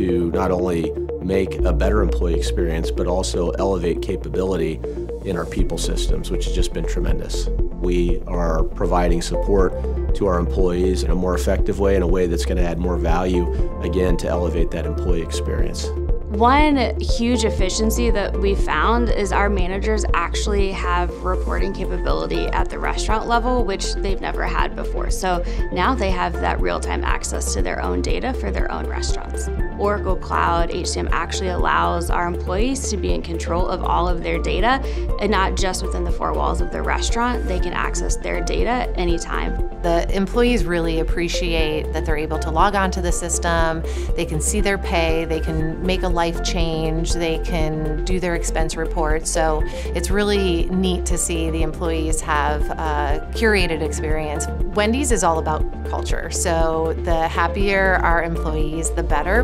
to not only make a better employee experience, but also elevate capability in our people systems, which has just been tremendous. We are providing support to our employees in a more effective way, in a way that's going to add more value, again, to elevate that employee experience. One huge efficiency that we found is our managers actually have reporting capability at the restaurant level, which they've never had before. So now they have that real-time access to their own data for their own restaurants. Oracle Cloud HCM actually allows our employees to be in control of all of their data, and not just within the four walls of their restaurant. They can access their data anytime. The employees really appreciate that they're able to log on to the system, they can see their pay, they can make a life change, they can do their expense reports. So it's really neat to see the employees have a curated experience. Wendy's is all about culture, so the happier our employees, the better.